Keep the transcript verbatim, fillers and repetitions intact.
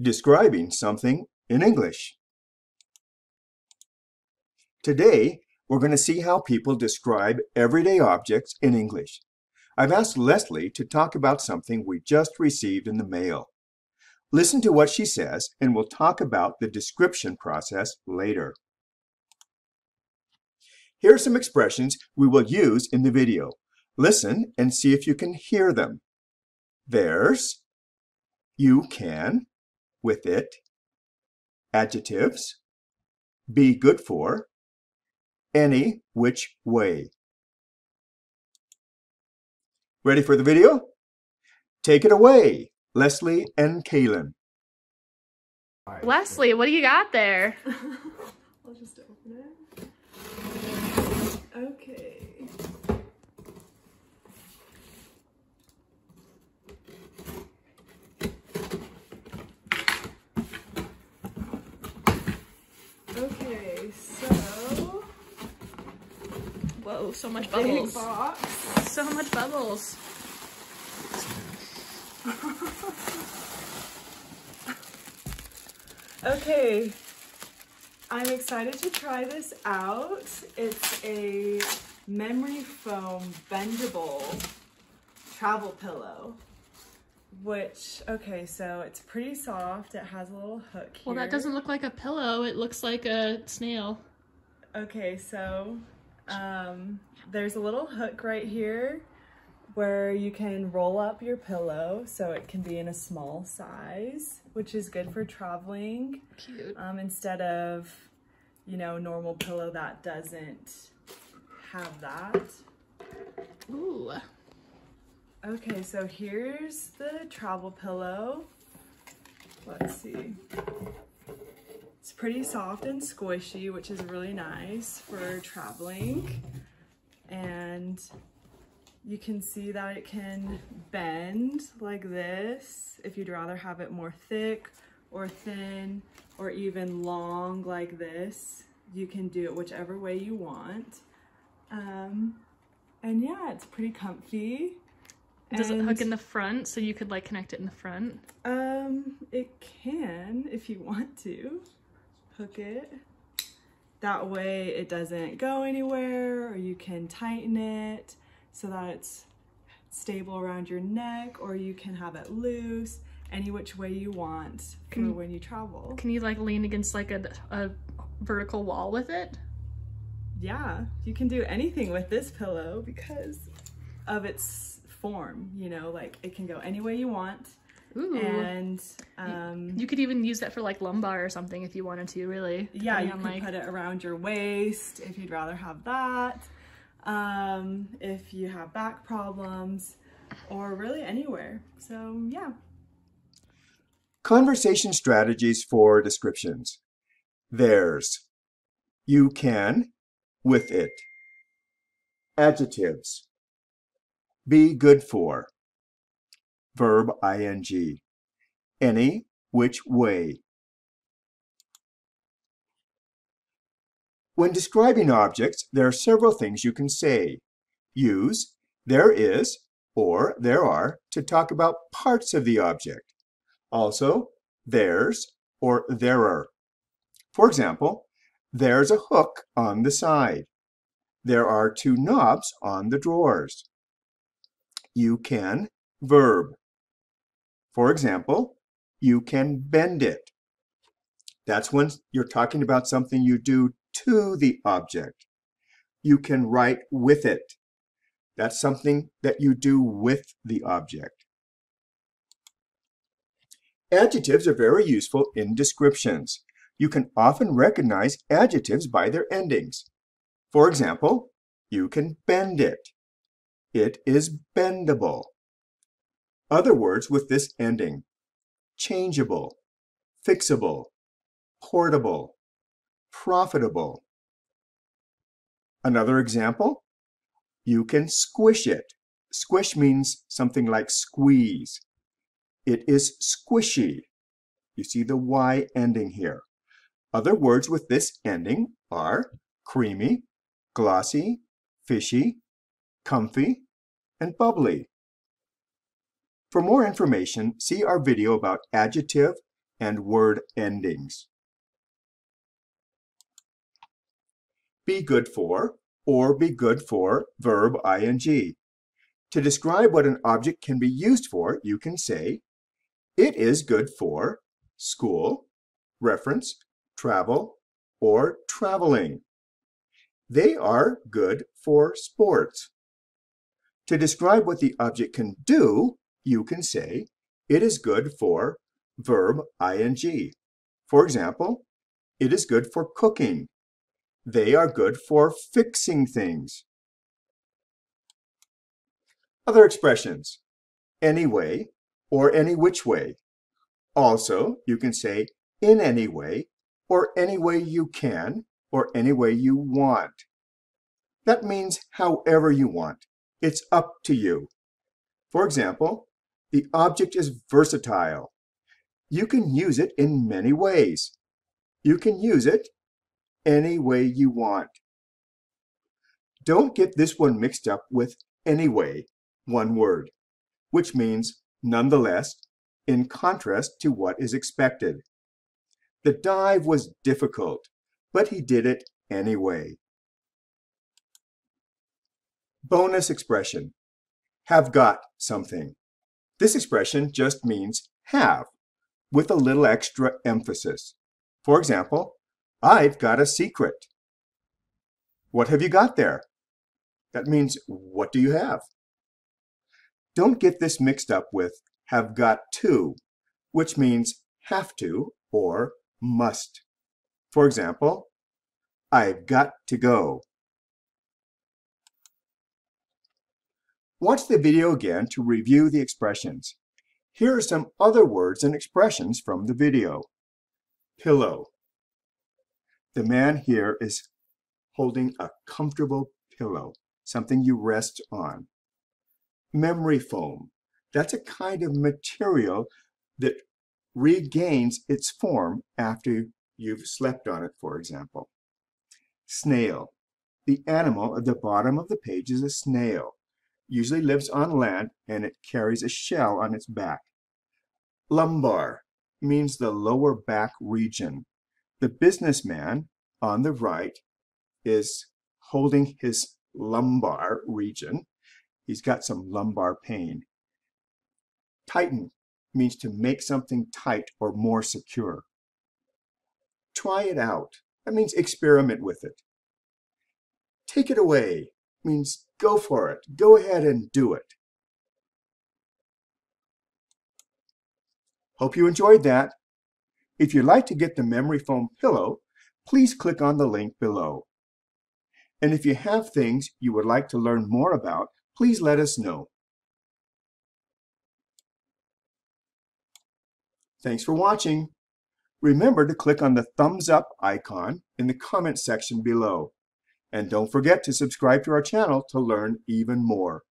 describing something in English. Today, we're going to see how people describe everyday objects in English. I've asked Leslie to talk about something we just received in the mail. Listen to what she says, and we'll talk about the description process later. Here are some expressions we will use in the video. Listen and see if you can hear them. There's, you can, with it, adjectives, be good for, any which way. Ready for the video? Take it away, Leslie and Kaylin. Leslie, what do you got there? I'll just open it. Okay. Okay, so... Whoa, so much bubbles. Big box. So much bubbles. Okay, I'm excited to try this out. It's a memory foam bendable travel pillow, which, okay, so it's pretty soft. It has a little hook here. Well, that doesn't look like a pillow. It looks like a snail. Okay, so um, there's a little hook right here where you can roll up your pillow so it can be in a small size, which is good for traveling. Cute. Um, instead of, you know, normal pillow that doesn't have that. Ooh. Okay, so here's the travel pillow. Let's see. It's pretty soft and squishy, which is really nice for traveling. And you can see that it can bend like this if you'd rather have it more thick or thin or even long like this. You can do it whichever way you want. Um, and yeah, it's pretty comfy. Does and, it hook in the front so you could like connect it in the front? Um, it can if you want to hook it. That way it doesn't go anywhere, or you can tighten it so that it's stable around your neck, or you can have it loose, any which way you want for can, when you travel. Can you like lean against like a, a vertical wall with it? Yeah, you can do anything with this pillow because of its form, you know, like it can go any way you want. Ooh. And um, you could even use that for like lumbar or something if you wanted to, really. Yeah, you can like... put it around your waist if you'd rather have that. Um, if you have back problems, or really anywhere. So yeah. Conversation strategies for descriptions. There's, you can, with it, adjectives, be good for, verb ing, any which way. When describing objects, there are several things you can say. Use there is or there are to talk about parts of the object. Also, there's or there are. For example, there's a hook on the side. There are two knobs on the drawers. You can, verb. For example, you can bend it. That's when you're talking about something you do to the object. You can write with it. That's something that you do with the object. Adjectives are very useful in descriptions. You can often recognize adjectives by their endings. For example, you can bend it. It is bendable. Other words with this ending: changeable, fixable, portable, profitable. Another example, you can squish it. Squish means something like squeeze. It is squishy. You see the Y ending here. Other words with this ending are creamy, glossy, fishy, comfy, and bubbly. For more information, see our video about adjective and word endings. Be good for or be good for verb ing. To describe what an object can be used for, you can say, it is good for school, reference, travel, or traveling. They are good for sports. To describe what the object can do, you can say, it is good for verb ing. For example, it is good for cooking. They are good for fixing things. Other expressions, any way or any which way. Also, you can say in any way or any way you can or any way you want. That means however you want. It's up to you. For example, the object is versatile. You can use it in many ways. You can use it any way you want. Don't get this one mixed up with anyway, one word, which means nonetheless, in contrast to what is expected. The dive was difficult, but he did it anyway. Bonus expression, have got something. This expression just means have, with a little extra emphasis. For example, I've got a secret. What have you got there? That means, what do you have? Don't get this mixed up with have got to, which means have to or must. For example, I've got to go. Watch the video again to review the expressions. Here are some other words and expressions from the video. Pillow. The man here is holding a comfortable pillow, something you rest on. Memory foam. That's a kind of material that regains its form after you've slept on it, for example. Snail. The animal at the bottom of the page is a snail. Usually lives on land and it carries a shell on its back. Lumbar means the lower back region. The businessman on the right is holding his lumbar region. He's got some lumbar pain. Tighten means to make something tight or more secure. Try it out. That means experiment with it. Take it away means go for it. Go ahead and do it. Hope you enjoyed that. If you'd like to get the memory foam pillow, please click on the link below. And if you have things you would like to learn more about, please let us know. Thanks for watching. Remember to click on the thumbs up icon in the comment section below. And don't forget to subscribe to our channel to learn even more.